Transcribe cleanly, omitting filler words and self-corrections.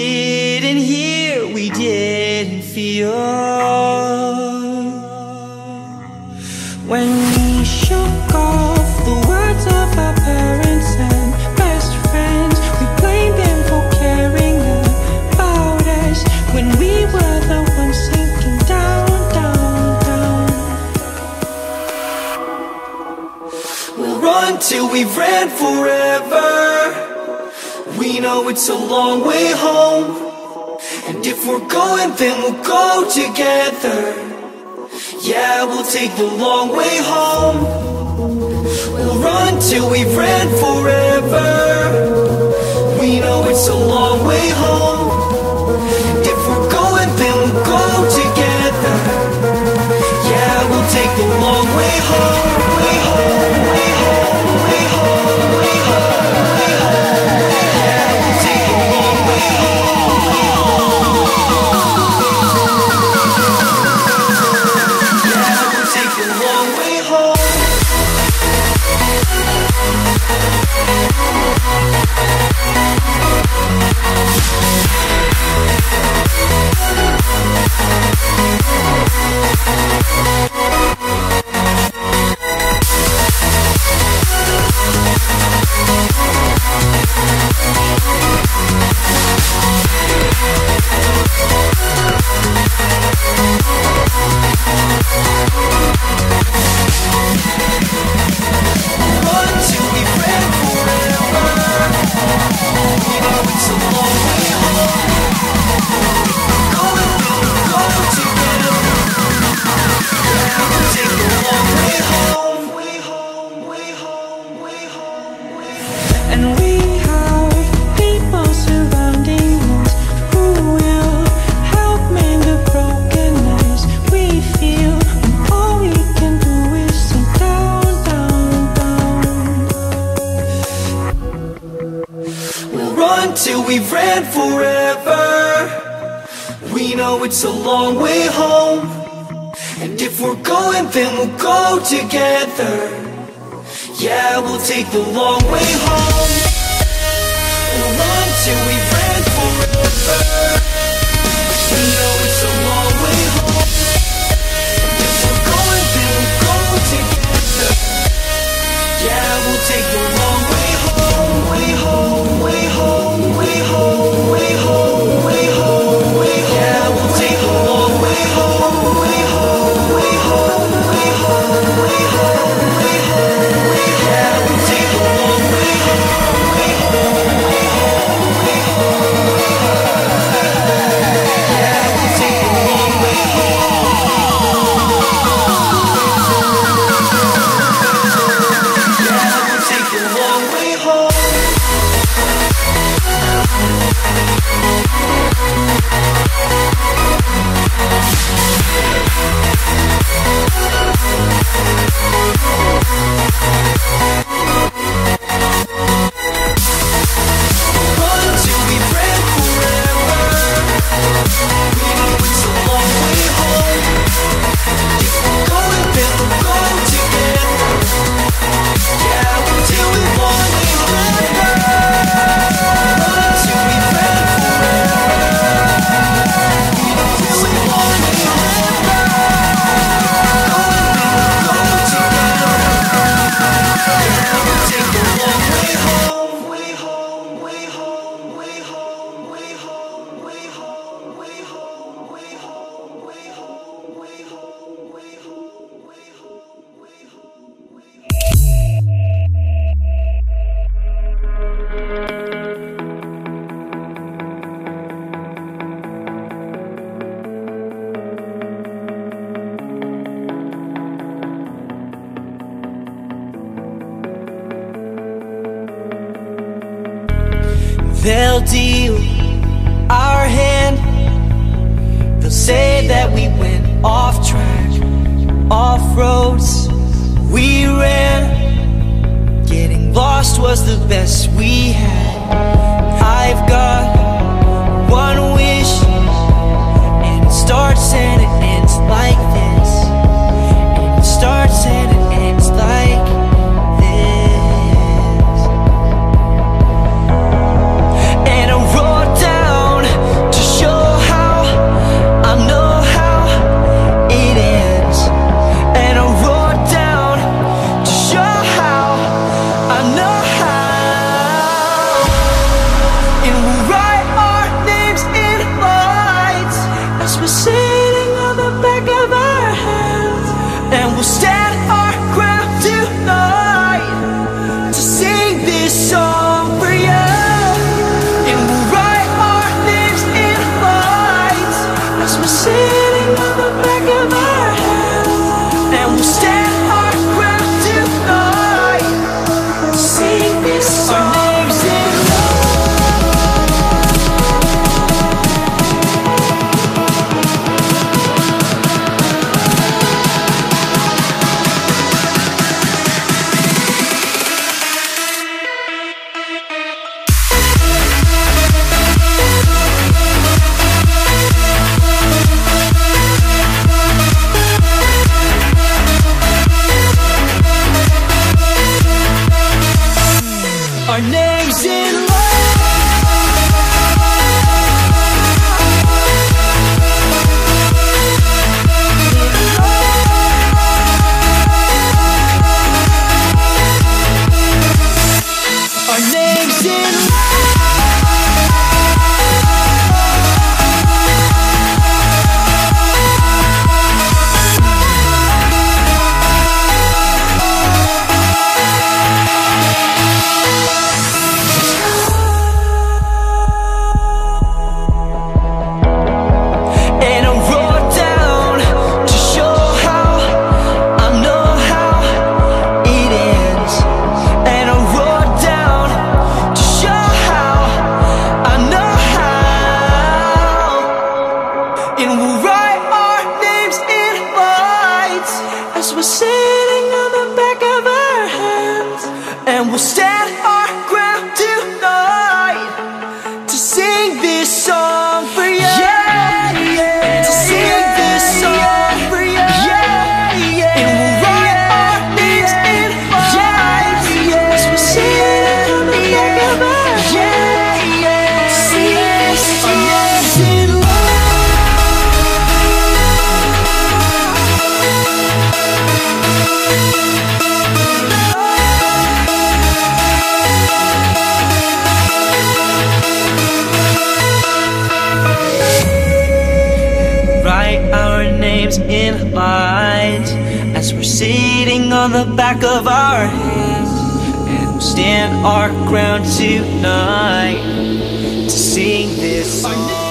didn't hear, we didn't feel. When we shook off the words of our parents and best friends, we blamed them for caring about us when we were the ones sinking down, down, down. We'll run till we've ran forever. We know it's a long way home, and if we're going, then we'll go together. Yeah, we'll take the long way home. We'll run till we've ran forever. We know it's a long way home, and if we're going, then we'll go together. Yeah, we'll take the long way home. Way home, way home, way home, way home, way home, way home. Till we've ran forever. We know it's a long way home, and if we're going, then we'll go together. Yeah, we'll take the long way home. We'll run till we've ran forever. We know it's a long way home, and if we're going, then we'll go together. Yeah, we'll take the long way home. Way home, way home. They'll deal our hand. They'll say that we went off track, off roads we ran. Getting lost was the best we had. I've got one wish, and it starts and it ends like this, and it starts and it ends like this. I wrote down in lines as we're sitting on the back of our heads, and we'll stand our ground tonight to sing this song.